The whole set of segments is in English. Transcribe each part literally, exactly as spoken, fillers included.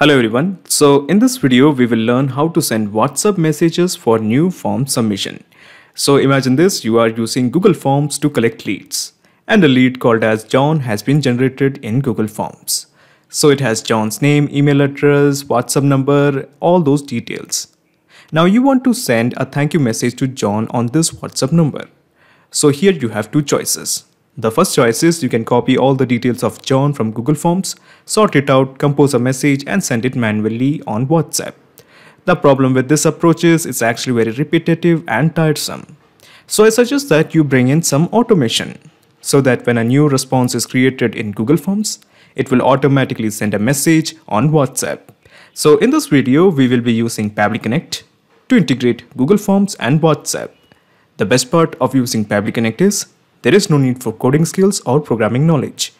Hello everyone. So in this video, we will learn how to send WhatsApp messages for new form submission. So imagine this, you are using Google Forms to collect leads and a lead called as John has been generated in Google Forms. So it has John's name, email address, WhatsApp number, all those details. Now you want to send a thank you message to John on this WhatsApp number. So here you have two choices. The first choice is you can copy all the details of John from Google Forms, sort it out, compose a message and send it manually on WhatsApp. The problem with this approach is it's actually very repetitive and tiresome. So I suggest that you bring in some automation so that when a new response is created in Google Forms, it will automatically send a message on WhatsApp. So in this video, we will be using Pabbly Connect to integrate Google Forms and WhatsApp. The best part of using Pabbly Connect is there is no need for coding skills or programming knowledge.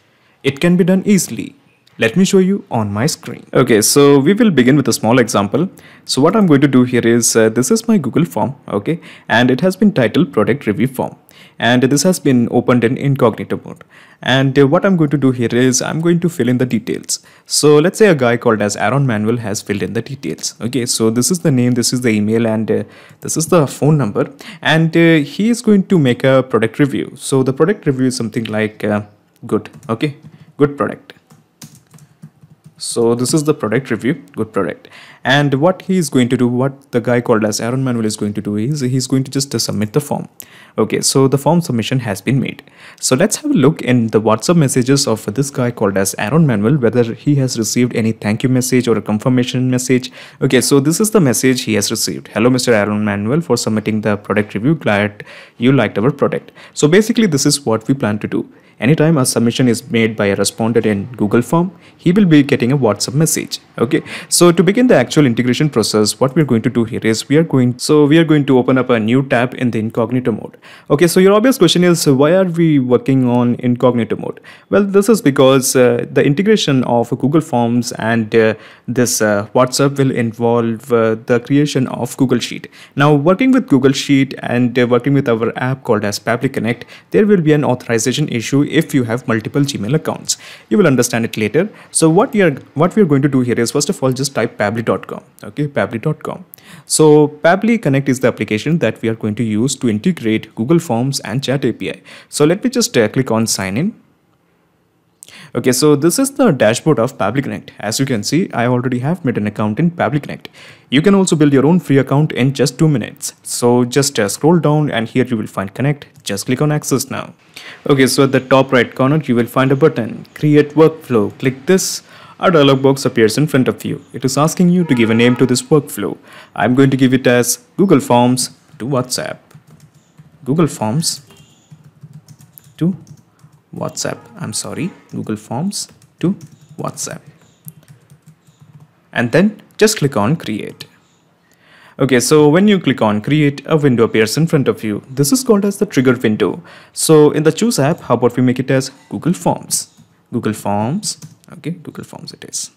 It can be done easily. Let me show you on my screen. Okay, so we will begin with a small example. So what I'm going to do here is, uh, this is my Google form, okay, and it has been titled Product Review Form. And this has been opened in incognito mode. And uh, what I'm going to do here is, I'm going to fill in the details. So let's say a guy called as Aaron Manuel has filled in the details. Okay, so this is the name, this is the email, and uh, this is the phone number. And uh, he is going to make a product review. So the product review is something like uh, good, okay, good product. So this is the product review, good product. And what he is going to do, what the guy called as Aaron Manuel is going to do is he's going to just submit the form. Okay, so the form submission has been made. So let's have a look in the WhatsApp messages of this guy called as Aaron Manuel, whether he has received any thank you message or a confirmation message. Okay, so this is the message he has received. Hello, Mister Aaron Manuel, for submitting the product review. Glad you liked our product. So basically this is what we plan to do. Anytime a submission is made by a respondent in Google form, he will be getting a WhatsApp message. Okay, so to begin the actual integration process, what we're going to do here is we are going so we are going to open up a new tab in the incognito mode. Okay, so your obvious question is, why are we working on incognito mode? Well, this is because uh, the integration of Google Forms and uh, this uh, WhatsApp will involve uh, the creation of Google Sheet. Now, working with Google Sheet and uh, working with our app called as Pabbly Connect, there will be an authorization issue if you have multiple Gmail accounts. You will understand it later. So what you are what we are going to do here is, first of all, just type pabbly dot com. Okay, pabbly dot com. So Pabbly Connect is the application that we are going to use to integrate Google Forms and Chat A P I. So let me just uh, click on sign in. Okay, so this is the dashboard of Pabbly Connect. As you can see, I already have made an account in Pabbly Connect. You can also build your own free account in just two minutes. So just uh, scroll down and here you will find Connect. Just click on Access now. Okay, so at the top right corner, you will find a button, Create Workflow. Click this. A dialog box appears in front of you. It is asking you to give a name to this workflow. I'm going to give it as Google Forms to WhatsApp. Google Forms to WhatsApp. I'm sorry, Google Forms to WhatsApp. And then just click on Create. Okay, so when you click on Create, a window appears in front of you. This is called as the trigger window. So in the Choose app, how about we make it as Google Forms? Google Forms. Okay, Google Forms it is.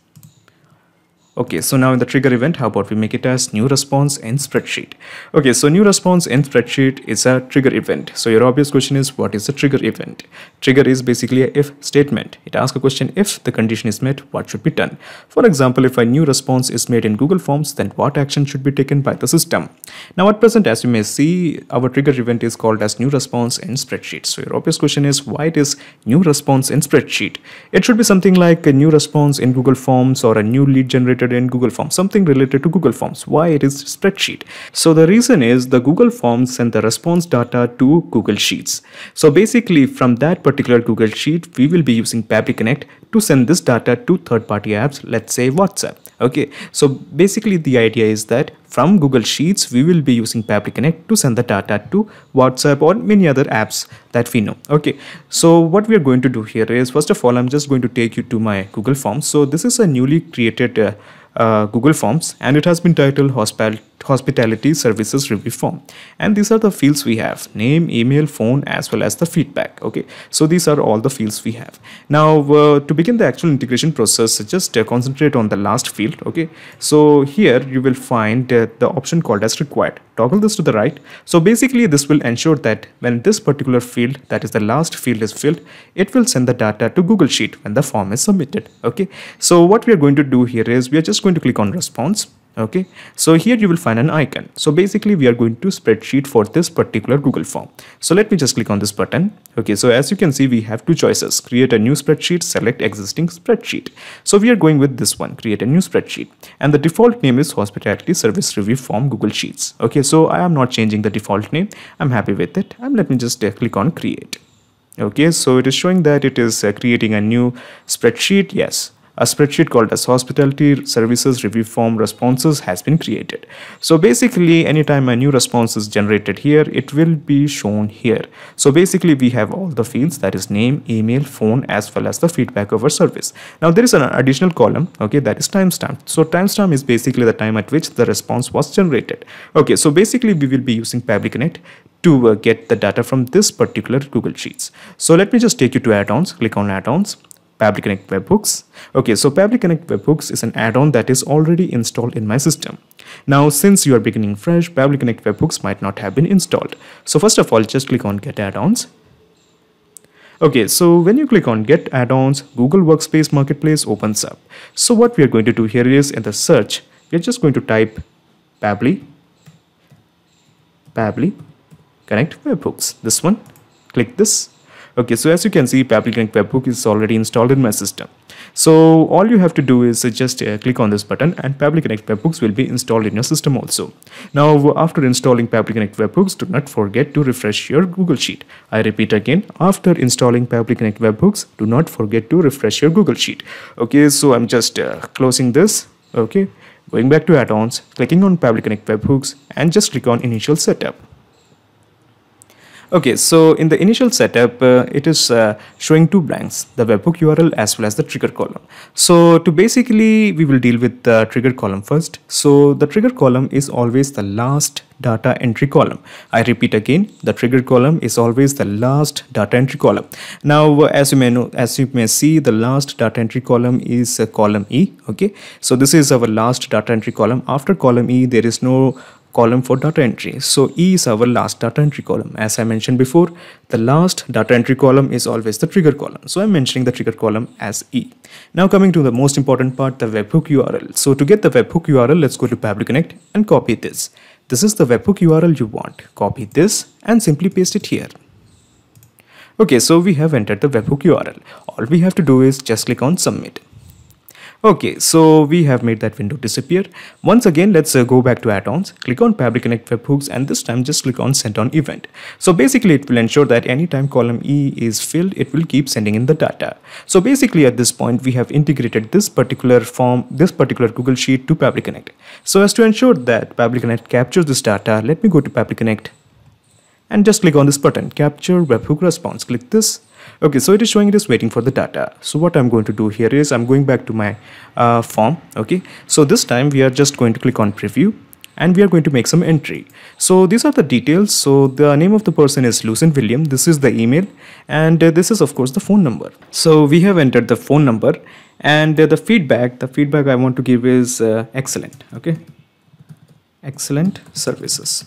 Okay, so now in the trigger event, how about we make it as new response in spreadsheet. Okay, so new response in spreadsheet is a trigger event. So your obvious question is, what is a trigger event? Trigger is basically a if statement. It asks a question, if the condition is met, what should be done? For example, if a new response is made in Google Forms, then what action should be taken by the system? Now at present, as you may see, our trigger event is called as new response in spreadsheet. So your obvious question is, why it is new response in spreadsheet? It should be something like a new response in Google Forms or a new lead generated in Google Forms, something related to Google Forms. Why it is spreadsheet? So the reason is the Google Forms send the response data to Google Sheets. So basically from that particular Google Sheet, we will be using Pabbly Connect to send this data to third-party apps, let's say WhatsApp. Okay, so basically the idea is that from Google Sheets, we will be using Pabbly Connect to send the data to WhatsApp or many other apps that we know. Okay, so what we are going to do here is, first of all, I'm just going to take you to my Google Forms. So this is a newly created uh, uh, Google Forms and it has been titled Hospital hospitality services review form. And these are the fields we have: name, email, phone, as well as the feedback. Okay, so these are all the fields we have. Now uh, to begin the actual integration process, just uh, concentrate on the last field. Okay, so here you will find uh, the option called as required. Toggle this to the right. So basically this will ensure that when this particular field, that is the last field, is filled, it will send the data to Google Sheet when the form is submitted. Okay, so what we are going to do here is we are just going to click on response. Okay, so here you will find an icon. So basically we are going to spreadsheet for this particular Google form. So let me just click on this button. Okay, so as you can see, we have two choices: create a new spreadsheet, select existing spreadsheet. So we are going with this one, create a new spreadsheet, and the default name is hospitality service review form Google Sheets. Okay, so I am not changing the default name. I'm happy with it, and let me just click on create. Okay, so it is showing that it is uh, creating a new spreadsheet. Yes, a spreadsheet called as hospitality services review form responses has been created. So basically, anytime a new response is generated here, it will be shown here. So basically we have all the fields, that is name, email, phone, as well as the feedback of our service. Now there is an additional column, okay, that is timestamp. So timestamp is basically the time at which the response was generated. Okay, so basically we will be using Pabbly Connect to uh, get the data from this particular Google Sheets. So let me just take you to add-ons. Click on add-ons, Pabbly Connect Webhooks. Okay, so Pabbly Connect Webhooks is an add-on that is already installed in my system. Now, since you are beginning fresh, Pabbly Connect Webhooks might not have been installed. So first of all, just click on Get Add-ons. Okay, so when you click on Get Add-ons, Google Workspace Marketplace opens up. So what we are going to do here is, in the search, we are just going to type Pabbly, Pabbly Connect Webhooks. This one, click this. Okay, so as you can see, Pabbly Connect Webhook is already installed in my system. So all you have to do is just uh, click on this button, and Pabbly Connect Webhooks will be installed in your system also. Now, after installing Pabbly Connect Webhooks, do not forget to refresh your Google Sheet. I repeat again, after installing Pabbly Connect Webhooks, do not forget to refresh your Google Sheet. Okay, so I'm just uh, closing this. Okay, going back to add-ons, clicking on Pabbly Connect Webhooks, and just click on Initial Setup. Okay, so in the initial setup, uh, it is uh, showing two blanks, the webhook U R L as well as the trigger column. So to basically, we will deal with the trigger column first. So the trigger column is always the last data entry column. I repeat again, the trigger column is always the last data entry column. Now, as you may know, as you may see, the last data entry column is uh, column E. Okay, so this is our last data entry column. After column E, there is no column for data entry. So E is our last data entry column. As I mentioned before, the last data entry column is always the trigger column. So I'm mentioning the trigger column as E. Now coming to the most important part, the webhook U R L. So to get the webhook U R L, let's go to Pabbly Connect and copy this. This is the webhook U R L you want. Copy this and simply paste it here. Okay, so we have entered the webhook U R L. All we have to do is just click on submit. Okay, so we have made that window disappear. Once again, let's uh, go back to add-ons, click on Pabbly Connect Webhooks, and this time just click on Send On Event. So basically, it will ensure that anytime column E is filled, it will keep sending in the data. So basically, at this point, we have integrated this particular form, this particular Google Sheet to Pabbly Connect. So as to ensure that Pabbly Connect captures this data, let me go to Pabbly Connect and just click on this button, Capture Webhook Response. Click this. Okay, so it is showing it is waiting for the data. So what I'm going to do here is I'm going back to my uh, form. Okay, so this time we are just going to click on preview, and we are going to make some entry. So these are the details. So the name of the person is Lucent William. This is the email, and uh, this is of course the phone number. So we have entered the phone number, and uh, the feedback, the feedback I want to give is uh, excellent. Okay, excellent services.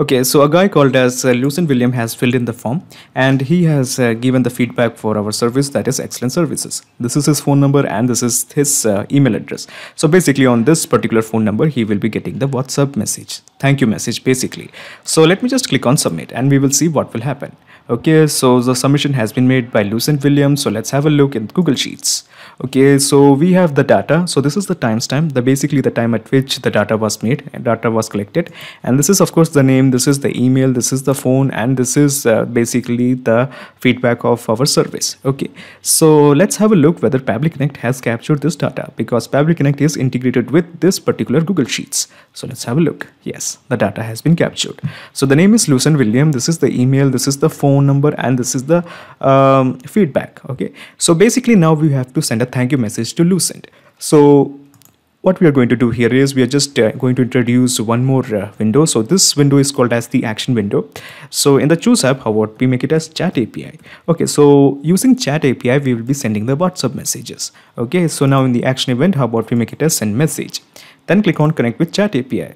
Okay, so a guy called as uh, Lucent William has filled in the form, and he has uh, given the feedback for our service, that is excellent services. This is his phone number, and this is his uh, email address. So basically on this particular phone number, he will be getting the WhatsApp message, thank you message basically. So let me just click on submit, and we will see what will happen. Okay, so the submission has been made by Lucent William. So let's have a look in Google Sheets. Okay, so we have the data. So this is the timestamp, the basically the time at which the data was made and data was collected. And this is of course the name, this is the email, this is the phone, and this is uh, basically the feedback of our service. Okay, so let's have a look whether Pabbly Connect has captured this data, because Pabbly Connect is integrated with this particular Google Sheets. So let's have a look. Yes, the data has been captured. So the name is Lucent William, this is the email, this is the phone number, and this is the um, feedback. Okay, so basically now we have to send a thank you message to Lucent. So what we are going to do here is we are just uh, going to introduce one more uh, window. So this window is called as the action window. So in the choose app, how about we make it as chat A P I? Okay, so using chat A P I, we will be sending the WhatsApp messages. Okay, so now in the action event, how about we make it as send message? Then click on connect with chat A P I.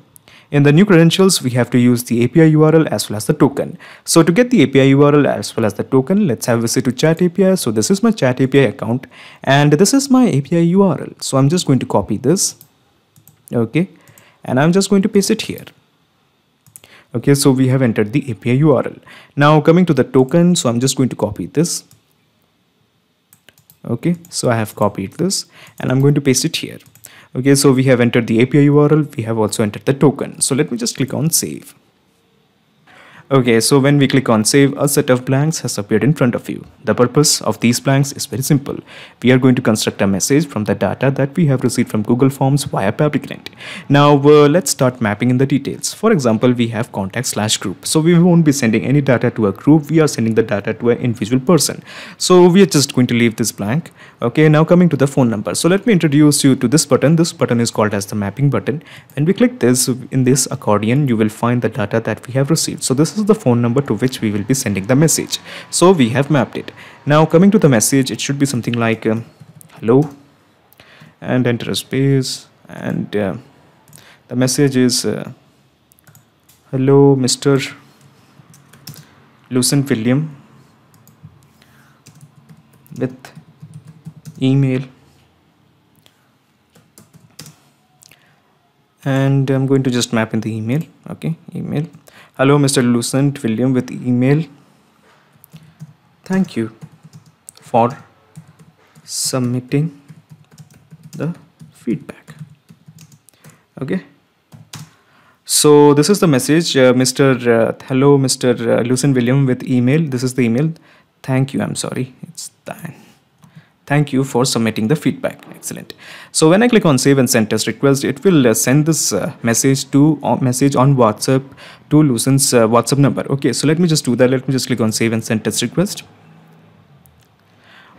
In the new credentials, we have to use the A P I U R L as well as the token. So to get the A P I U R L as well as the token, let's have a visit to Chat A P I. So this is my Chat A P I account and this is my A P I U R L. So I'm just going to copy this. Okay. And I'm just going to paste it here. Okay. So we have entered the A P I U R L. Now coming to the token. So I'm just going to copy this. Okay. So I have copied this and I'm going to paste it here. Okay, so we have entered the A P I U R L, we have also entered the token. So let me just click on save. Okay, so when we click on save, a set of blanks has appeared in front of you. The purpose of these blanks is very simple. We are going to construct a message from the data that we have received from Google Forms via Pabbly Connect. Now uh, let's start mapping in the details. For example, we have contact slash group. So we won't be sending any data to a group. We are sending the data to an individual person. So we are just going to leave this blank. Okay, now coming to the phone number. So let me introduce you to this button. This button is called as the mapping button. When we click this, in this accordion, you will find the data that we have received. So this is the phone number to which we will be sending the message. So we have mapped it. Now coming to the message, it should be something like um, hello, and enter a space, and uh, the message is uh, hello Mister Lucent William with email, and I'm going to just map in the email. Okay, email. Hello Mister Lucent William with email. Thank you for submitting the feedback. Okay. So this is the message. Uh, Mister Uh, hello Mister Uh, Lucent William with email. This is the email. Thank you. I'm sorry. It's done. Thank you for submitting the feedback. Excellent. So when I click on save and send test request, it will uh, send this uh, message to uh, message on WhatsApp to Lucent's uh, WhatsApp number. Okay, so let me just do that. Let me just click on save and send test request.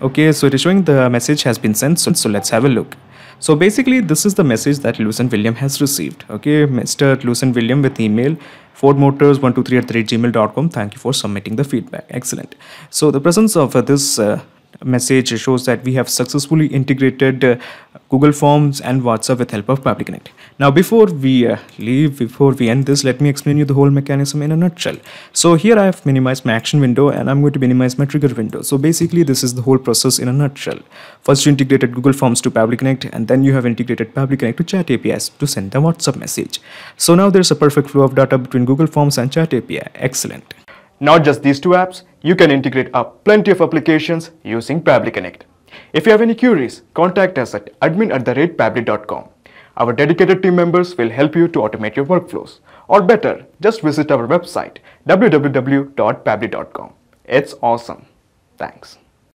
Okay, so it is showing the message has been sent. So, so let's have a look. So basically, this is the message that Lucent William has received. Okay, Mister Lucent William with email ford motors one two three at gmail dot com. Thank you for submitting the feedback. Excellent. So the presence of uh, this Uh, message shows that we have successfully integrated uh, Google Forms and WhatsApp with help of Pabbly Connect. Now before we uh, leave, before we end this, let me explain you the whole mechanism in a nutshell. So here I have minimized my action window and I'm going to minimize my trigger window. So basically this is the whole process in a nutshell. First you integrated Google Forms to Pabbly Connect, and then you have integrated Pabbly Connect to Chat A P Is to send the WhatsApp message. So now there's a perfect flow of data between Google Forms and Chat A P I. Excellent. Not just these two apps, you can integrate up plenty of applications using Pabbly Connect. If you have any queries, contact us at admin at the rate pabbly dot com. Our dedicated team members will help you to automate your workflows. Or better, just visit our website w w w dot pabbly dot com. It's awesome. Thanks.